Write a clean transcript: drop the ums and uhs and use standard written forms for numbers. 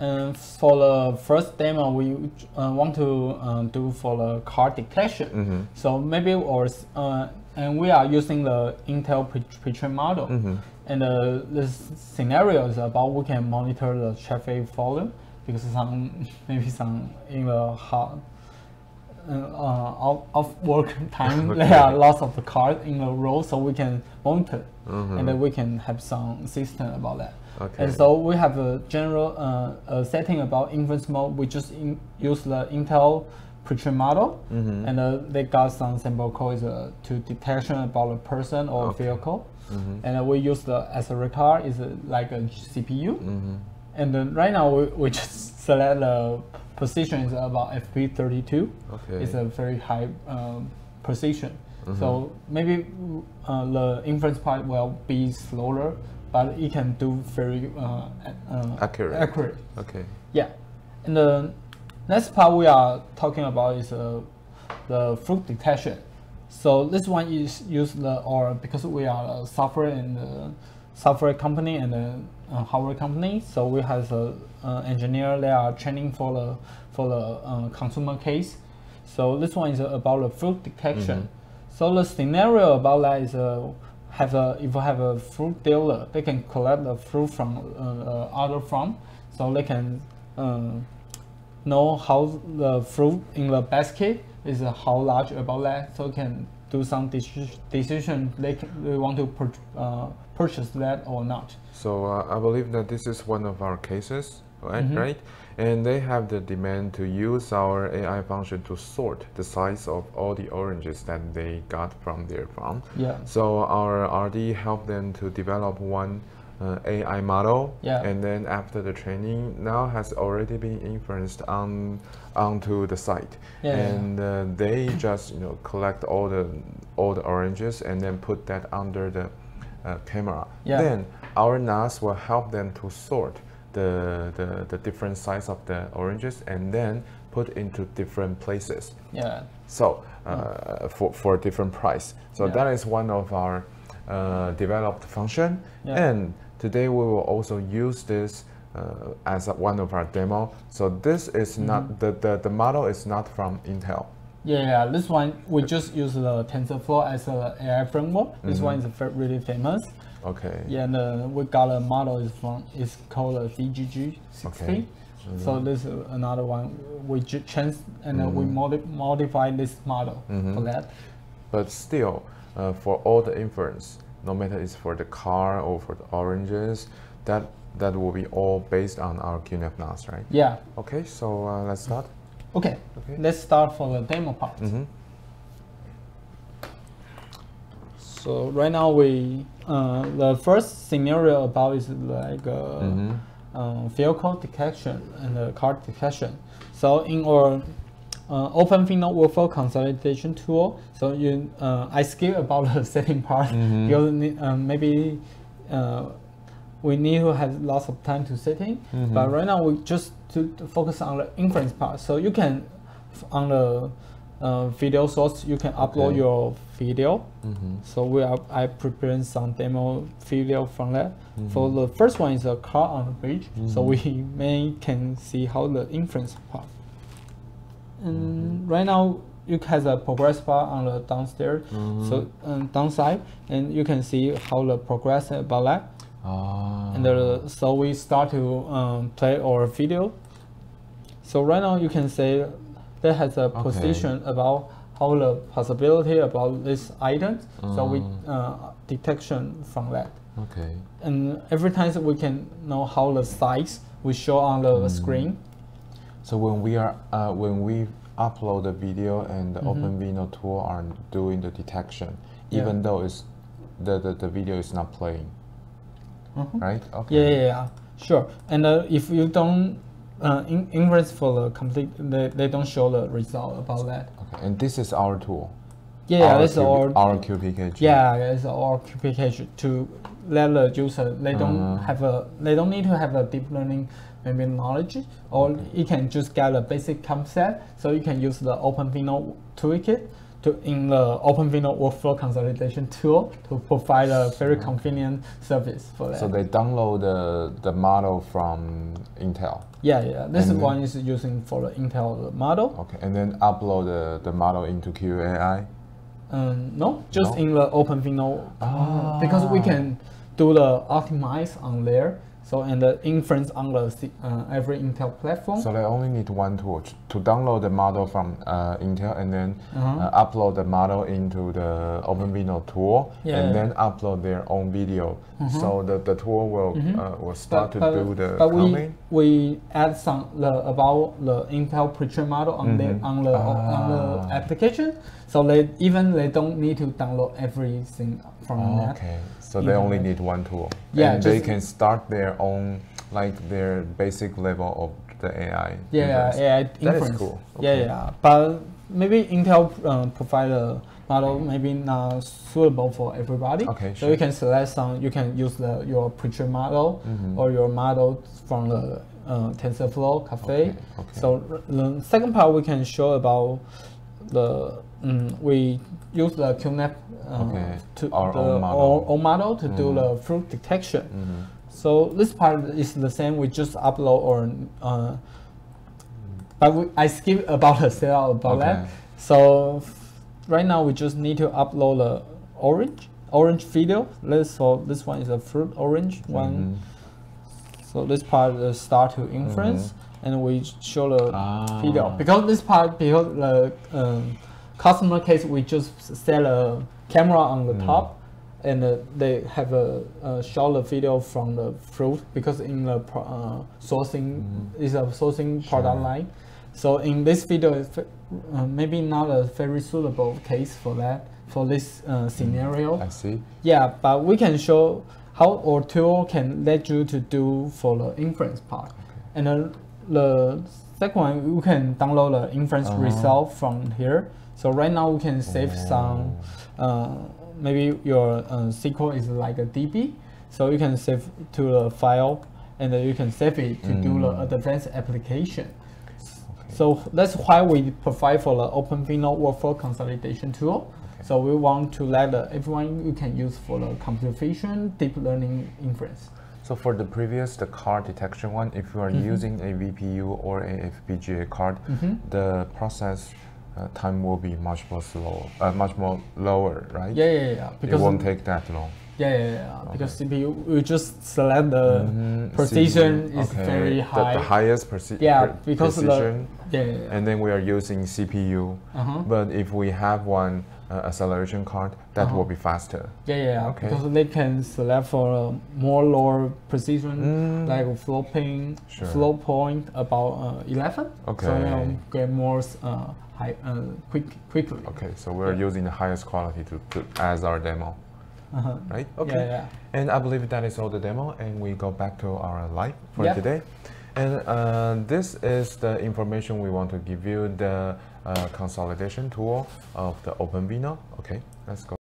For the first demo, we want to do for the car detection. Mm-hmm. So maybe and we are using the Intel pre-trained model. Mm-hmm. And this scenario is about we can monitor the traffic volume because maybe some in the hard off work time okay. There are lots of the cars in the road, so we can monitor, mm-hmm. and then we can have some system about that. Okay. And so we have a general setting about inference mode. We just use the Intel pre-trained model, mm-hmm. and they got some sample codes to detection about a person or okay. vehicle, mm-hmm. and we use the SRE card is like a CPU, mm-hmm. and then right now we just select the position is about FP32. Okay. It's a very high position, mm-hmm. so maybe the inference part will be slower, but it can do very accurate. Okay. Yeah, and the next part we are talking about is the fruit detection. So this one is used because we are a software company and a hardware company. So we have engineer they are training for the consumer case. So this one is about the fruit detection. Mm-hmm. So the scenario about that is if you have a fruit dealer, they can collect the fruit from other farm, so they can know how the fruit in the basket is how large about that, so can do some decision they want to purchase that or not. So I believe that this is one of our cases, right? Mm-hmm. Right? And they have the demand to use our AI function to sort the size of all the oranges that they got from their farm. Yeah. So our RD helped them to develop one AI model, yeah. and then after the training, now has already been inferenced onto the site, yeah, and yeah. They just collect all the oranges and then put that under the camera. Yeah. Then our NAS will help them to sort the different size of the oranges and then put into different places. Yeah. So for a different price. So yeah. that is one of our developed function, yeah. and today we will also use this as one of our demo. So this is mm-hmm. not the model is not from Intel. Yeah, this one we just use the TensorFlow as an AI framework. This mm-hmm. one is really famous. Okay. Yeah, and we got a model is called a VGG-16. Okay. Mm-hmm. So this is another one we change and mm-hmm. we modify this model mm-hmm. for that. But still, for all the inference, no matter it's for the car or for the oranges, that will be all based on our QNAP NAS, right? Yeah. Okay, so let's start. Okay, let's start for the demo part. Mm-hmm. So right now the first scenario about is like mm-hmm. Vehicle detection and car detection. So in our OpenVINO workflow consolidation tool, so I skip about the setting part, mm-hmm. because maybe we need to have lots of time to setting, mm-hmm. but right now we just to focus on the inference part. So you can on the video source, you can upload okay. your video. Mm-hmm. So I prepared some demo video from that. Mm-hmm. For the first one is a car on the bridge, mm-hmm. so we can see how the inference part. And right now you have a progress bar on the downstairs, mm-hmm. so downside, and you can see how the progress about that. Ah. And so we start to play our video. So right now you can say that has a okay. position about how the possibility about this item. Mm. So we detection from that. Okay. And every time we can know how the size we show on the mm. screen. So when we upload the video and the mm-hmm. OpenVINO tool are doing the detection, yeah. even though it's the video is not playing. Mm-hmm. Right? Okay. Yeah, sure. And if you don't inference for the complete, they don't show the result about that. Okay. And this is our tool. Yeah, that's our QPKG. Yeah, it's our QPKG to let the user they don't need to have a deep learning maybe knowledge, or okay. it can just get a basic concept. So you can use the OpenVINO toolkit in the OpenVINO workflow consolidation tool to provide a very convenient service for that. So they download the model from Intel? Yeah, yeah. This one is using for the Intel model. Okay, and then upload the model into QAI? No, just in the OpenVINO. Ah. Because we can do the optimize on there. So, and the inference on the, every Intel platform. So they only need one tool to download the model from Intel and then upload the model into the OpenVINO tool and then upload their own video. So the tool will start to do the combing. We add some about the Intel pre-trained model on on the application. So they don't need to download everything from that. Okay. So they only need one tool. Yeah, and they can start their own, like their basic level of the AI. Yeah, AI inference. That is cool. Okay. Yeah, yeah. But maybe Intel provide a model maybe not suitable for everybody. Okay, sure. So you can select some. You can use your pre-trained model or your model from the TensorFlow Cafe. Okay, okay. So the second part we can show about the we use the QNAP to our own model to do the fruit detection. So this part is the same. We just upload or but I skip about the setup about that. So right now we just need to upload the orange video. So this one is a fruit orange one. So this part is start to inference and we show the video because this part because the customer case we just set a camera on the top and they have a show the video from the fruit because in the sourcing is a sourcing product line. So in this video is maybe not a very suitable case for that for this scenario. I see. Yeah, but we can show how our tool can let you to do for the inference part. And the second one, you can download the inference result from here. So right now we can save some, maybe your SQL is like a DB. So you can save to the file and then you can save it to do the advanced application. Okay. So that's why we provide for the OpenVINO workflow consolidation tool. Okay. So we want to let everyone you can use for the computer vision, deep learning inference. So for the previous, the card detection one, if you are using a VPU or a FPGA card, the process time will be much more slow, much more lower, right? Yeah, yeah, yeah. Because it won't take that long. Yeah, yeah, yeah. Okay. Because CPU, you just select the precision is very high. The highest precision. Yeah, because precision. And then we are using CPU. But if we have one acceleration card, that will be faster. Yeah, yeah, okay. Because they can select for more lower precision, like flopping, float point about 11. Okay. So you get more quickly. Okay, so we're using the highest quality to as our demo. Right? Okay. Yeah, yeah. And I believe that is all the demo, and we go back to our live for today. And this is the information we want to give you, the consolidation tool of the OpenVINO. Okay, let's go.